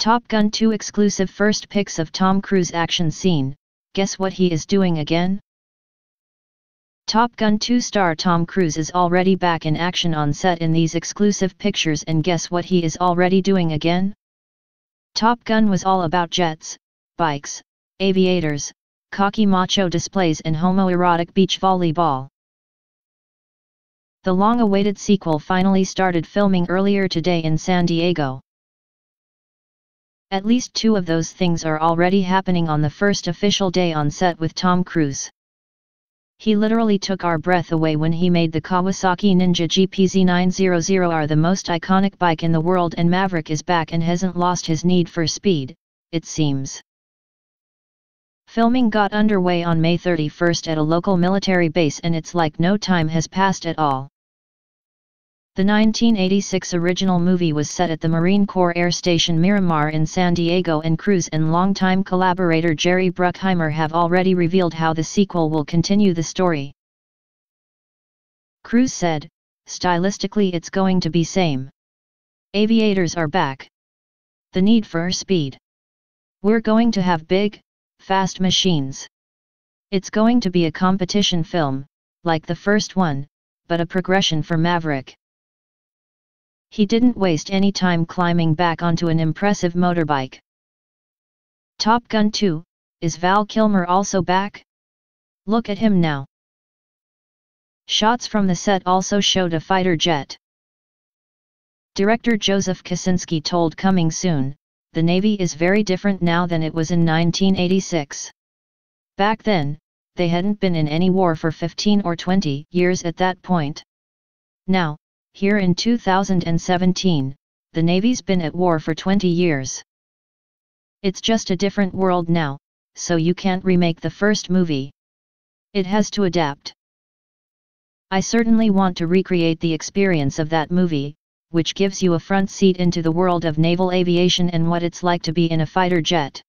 Top Gun 2 exclusive first pics of Tom Cruise action scene, guess what he is doing again? Top Gun 2 star Tom Cruise is already back in action on set in these exclusive pictures, and guess what he is already doing again? Top Gun was all about jets, bikes, aviators, cocky macho displays and homoerotic beach volleyball. The long-awaited sequel finally started filming earlier today in San Diego. At least two of those things are already happening on the first official day on set with Tom Cruise. He literally took our breath away when he made the Kawasaki Ninja GPZ900R the most iconic bike in the world, and Maverick is back and hasn't lost his need for speed, it seems. Filming got underway on May 31st at a local military base, and it's like no time has passed at all. The 1986 original movie was set at the Marine Corps Air Station Miramar in San Diego, and Cruise and longtime collaborator Jerry Bruckheimer have already revealed how the sequel will continue the story. Cruise said, "Stylistically it's going to be same. Aviators are back. The need for speed. We're going to have big, fast machines. It's going to be a competition film, like the first one, but a progression for Maverick." He didn't waste any time climbing back onto an impressive motorbike. Top Gun 2, is Val Kilmer also back? Look at him now. Shots from the set also showed a fighter jet. Director Joseph Kosinski told Coming Soon, "The Navy is very different now than it was in 1986. Back then, they hadn't been in any war for 15 or 20 years at that point. Now, here in 2017, the Navy's been at war for 20 years. It's just a different world now, so you can't remake the first movie. It has to adapt. I certainly want to recreate the experience of that movie, which gives you a front seat into the world of naval aviation and what it's like to be in a fighter jet."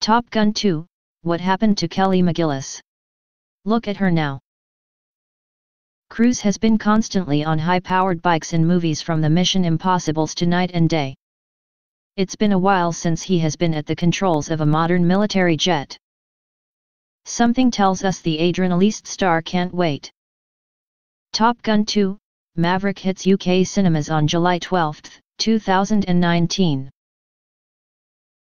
Top Gun 2, what happened to Kelly McGillis? Look at her now. Cruise has been constantly on high-powered bikes in movies from the Mission Impossibles to night and day. It's been a while since he has been at the controls of a modern military jet. Something tells us the adrenalist star can't wait. Top Gun 2, Maverick hits UK cinemas on July 12, 2019.